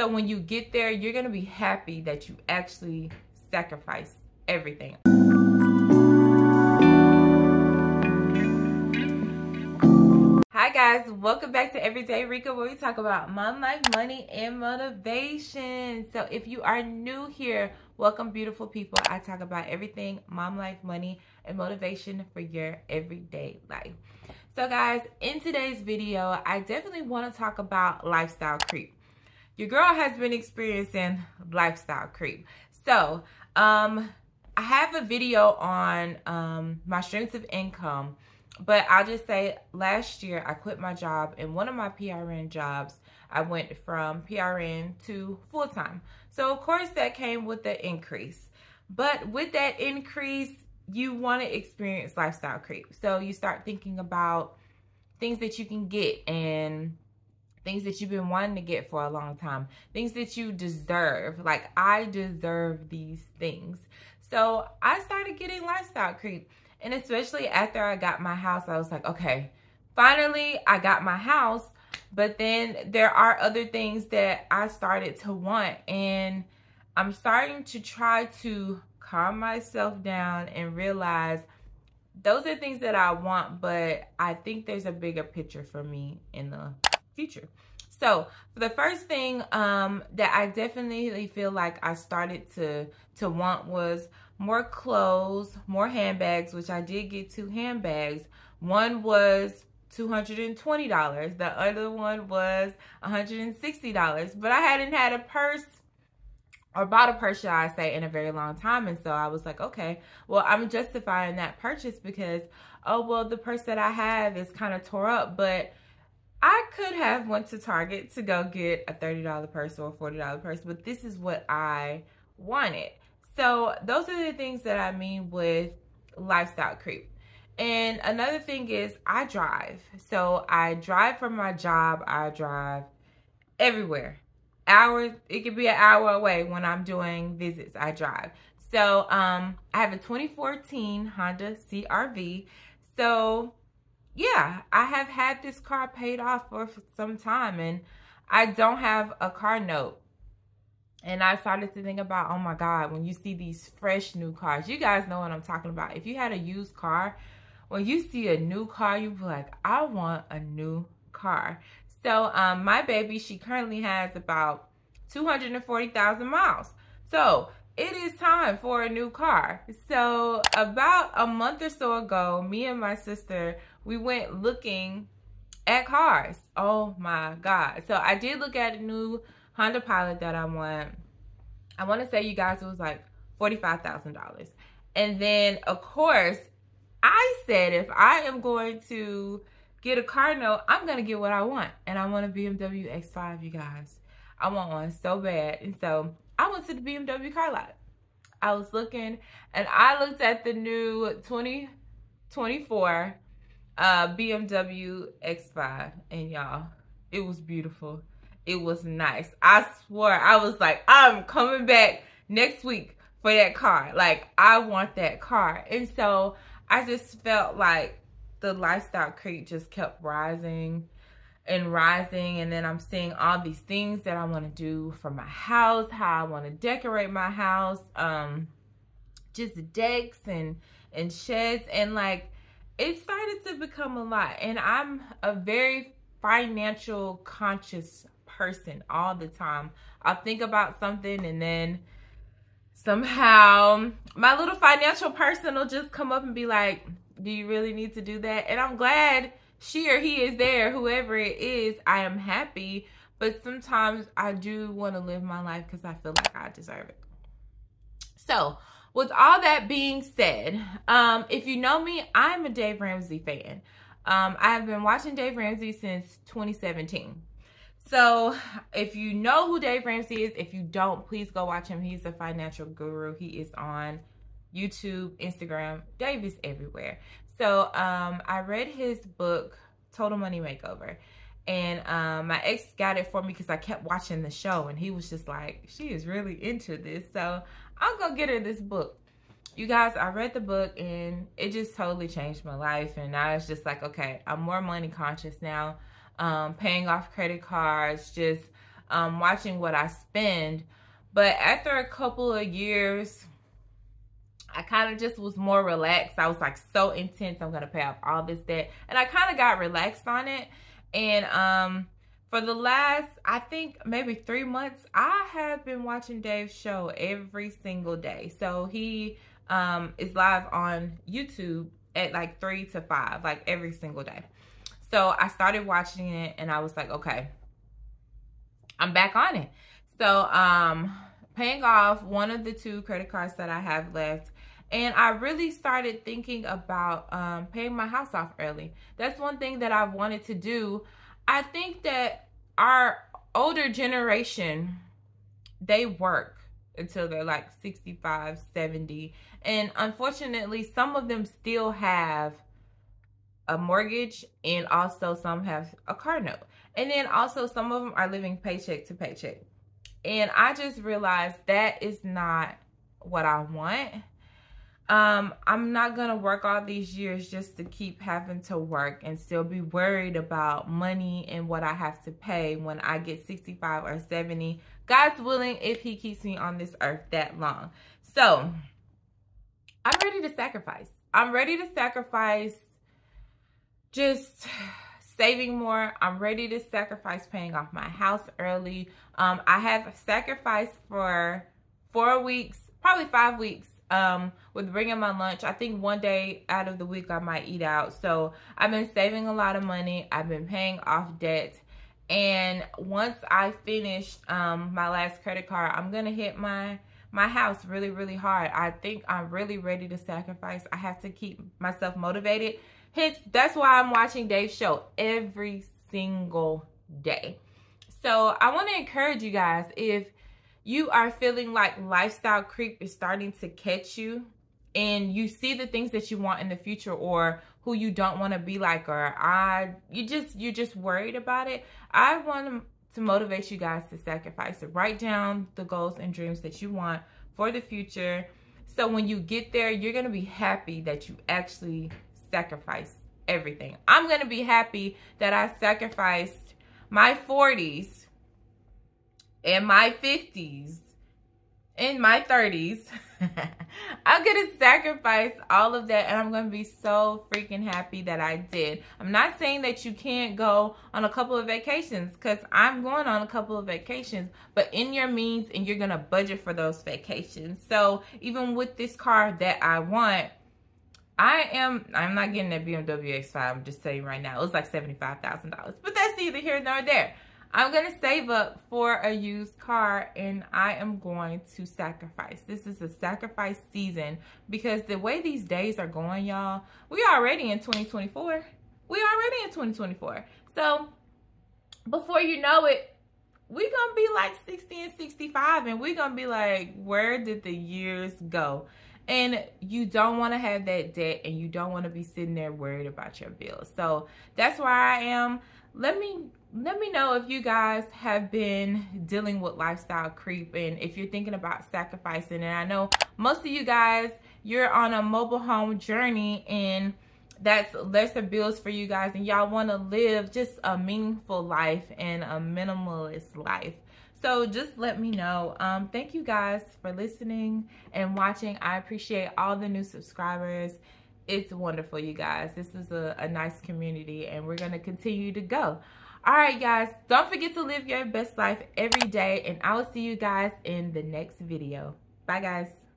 So when you get there, you're gonna be happy that you actually sacrificed everything. Hi guys, welcome back to Everyday Rica, where we talk about mom life, money, and motivation. So if you are new here, welcome beautiful people. I talk about everything mom life, money, and motivation for your everyday life. So guys, in today's video, I definitely want to talk about lifestyle creep. Your girl has been experiencing lifestyle creep. So I have a video on my streams of income, but I'll just say last year I quit my job, and one of my PRN jobs, I went from PRN to full-time. So of course that came with the increase, but with that increase, you want to experience lifestyle creep. So you start thinking about things that you can get and things that you've been wanting to get for a long time, things that you deserve. Like, I deserve these things. So I started getting lifestyle creep. And especially after I got my house, I was like, okay, finally I got my house. But then there are other things that I started to want. And I'm starting to try to calm myself down and realize those are things that I want, but I think there's a bigger picture for me in the future. So the first thing that I definitely feel like I started to want was more clothes, more handbags, which I did get two handbags. One was $220. The other one was $160. But I hadn't had a purse or bought a purse, shall I say, in a very long time. And so I was like, okay, well, I'm justifying that purchase because, oh, well, the purse that I have is kind of tore up, but I could have went to Target to go get a $30 purse or a $40 purse, but this is what I wanted. So those are the things that I mean with lifestyle creep. And another thing is I drive. So I drive from my job. I drive everywhere. Hours, it could be an hour away when I'm doing visits, I drive. So I have a 2014 Honda CRV. So yeah, I have had this car paid off for some time, and I don't have a car note. And I started to think about, oh my God, when you see these fresh new cars, you guys know what I'm talking about. If you had a used car, when you see a new car, you'd be like, I want a new car. So my baby, she currently has about 240,000 miles. So it is time for a new car. So about a month or so ago, me and my sister, we went looking at cars. Oh my God. So I did look at a new Honda Pilot that I want. I want to say, you guys, it was like $45,000. And then of course I said, if I am going to get a car note, I'm going to get what I want. And I want a BMW X5, you guys. I want one so bad. And so I went to the BMW car lot. I was looking, and I looked at the new 2024 BMW X5. And y'all, it was beautiful. It was nice. I swore, I was like, I'm coming back next week for that car. Like, I want that car. And so I just felt like the lifestyle creep just kept rising and rising. And then I'm seeing all these things that I want to do for my house, how I want to decorate my house, just decks and sheds. And like, it started to become a lot. And I'm a very financial conscious person all the time. I'll think about something, and then somehow my little financial person will just come up and be like, do you really need to do that? And I'm glad she or he is there, whoever it is. I am happy, but sometimes I do want to live my life because I feel like I deserve it. So with all that being said, if you know me, I'm a Dave Ramsey fan. I have been watching Dave Ramsey since 2017. So if you know who Dave Ramsey is, if you don't, please go watch him. He's a financial guru. He is on YouTube, Instagram. Dave is everywhere. So I read his book, Total Money Makeover. And my ex got it for me because I kept watching the show. And he was just like, she is really into this. So I'm going to get her this book. You guys, I read the book, and it just totally changed my life. And I was just like, okay, I'm more money conscious now. Paying off credit cards, just watching what I spend. But after a couple of years, I kind of just was more relaxed. I was like so intense, I'm going to pay off all this debt. And I kind of got relaxed on it. And for the last, I think maybe 3 months, I have been watching Dave's show every single day. So he is live on YouTube at like 3 to 5, like every single day. So I started watching it and I was like, okay, I'm back on it. So paying off one of the 2 credit cards that I have left. And I really started thinking about paying my house off early. That's one thing that I've wanted to do. I think that our older generation, they work until they're like 65, 70. And unfortunately, some of them still have a mortgage, and also some have a car note. And then also some of them are living paycheck to paycheck. And I just realized that is not what I want. I'm not going to work all these years just to keep having to work and still be worried about money and what I have to pay when I get 65 or 70. God's willing, if he keeps me on this earth that long. So I'm ready to sacrifice. I'm ready to sacrifice just saving more. I'm ready to sacrifice paying off my house early. I have sacrificed for 4 weeks, probably 5 weeks. With bringing my lunch. I think one day out of the week I might eat out. So I've been saving a lot of money. I've been paying off debt. And once I finish my last credit card, I'm going to hit my house really, really hard. I think I'm really ready to sacrifice. I have to keep myself motivated. Hence, that's why I'm watching Dave's show every single day. So I want to encourage you guys, if you are feeling like lifestyle creep is starting to catch you and you see the things that you want in the future or who you don't want to be like, or you're just worried about it. I want to motivate you guys to sacrifice. So write down the goals and dreams that you want for the future. So when you get there, you're going to be happy that you actually sacrificed everything. I'm going to be happy that I sacrificed my 40s. In my 50s, in my 30s, I'm going to sacrifice all of that, and I'm going to be so freaking happy that I did. I'm not saying that you can't go on a couple of vacations, because I'm going on a couple of vacations, but in your means, and you're going to budget for those vacations. So even with this car that I want, I'm not getting that BMW X5, I'm just telling you right now. It was like $75,000, but that's neither here nor there. I'm going to save up for a used car, and I am going to sacrifice. This is a sacrifice season, because the way these days are going, y'all, we already in 2024. We already in 2024. So before you know it, we're going to be like 60 and 65, and we're going to be like, where did the years go? And you don't want to have that debt, and you don't want to be sitting there worried about your bills. So that's where I am. Let me know if you guys have been dealing with lifestyle creep, and if you're thinking about sacrificing. And I know most of you guys, you're on a mobile home journey, and that's lesser bills for you guys, and y'all want to live just a meaningful life and a minimalist life. So just let me know. Thank you guys for listening and watching. I appreciate all the new subscribers. It's wonderful, you guys. This is a nice community, and we're going to continue to go. All right, guys, don't forget to live your best life every day, and I will see you guys in the next video. Bye, guys.